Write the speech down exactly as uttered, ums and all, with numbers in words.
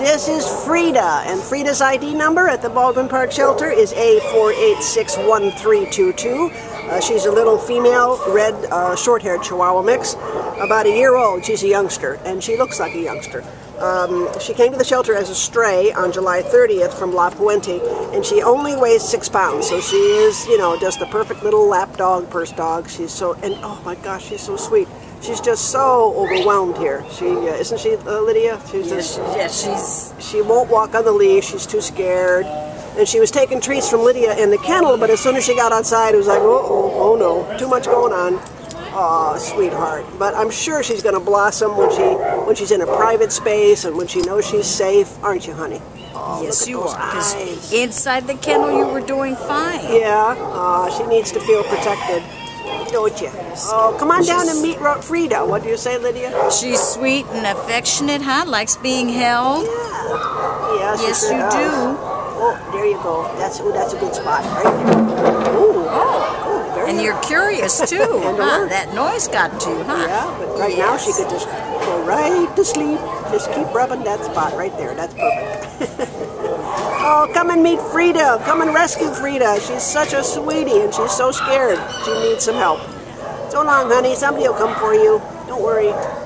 This is Frida, and Frida's I D number at the Baldwin Park Shelter is A four eight six one three two two. Uh, she's a little female, red, uh, short-haired Chihuahua mix, about a year old. She's a youngster, and she looks like a youngster. Um, she came to the shelter as a stray on July thirtieth from La Puente, and she only weighs six pounds, so she is, you know, just the perfect little lap dog, purse dog. She's so, and oh my gosh, she's so sweet. She's just so overwhelmed here. She uh, isn't she, uh, Lydia? She's yeah, just, yeah, she's. She won't walk on the leash. She's too scared. And she was taking treats from Lydia in the kennel, but as soon as she got outside, it was like, oh, oh, oh no, too much going on. Aw, sweetheart. But I'm sure she's going to blossom when she when she's in a private space and when she knows she's safe, aren't you, honey? Oh, yes, you are. Because inside the kennel, you were doing fine. Yeah. Uh, she needs to feel protected. Don't you? Oh, come on down and meet Frida. What do you say, Lydia? She's sweet and affectionate, huh? Likes being held. Yeah. Yes, yes sure you does. do. Oh, there you go. That's ooh, that's a good spot, right there. Ooh. Oh. Ooh, there and you you're curious too, huh? That noise got to you, huh? Yeah, but right yes. now she could just go right to sleep. Just keep rubbing that spot right there. That's perfect. Oh, come and meet Frida. Come and rescue Frida. She's such a sweetie and she's so scared. She needs some help. So long, honey. Somebody will come for you. Don't worry.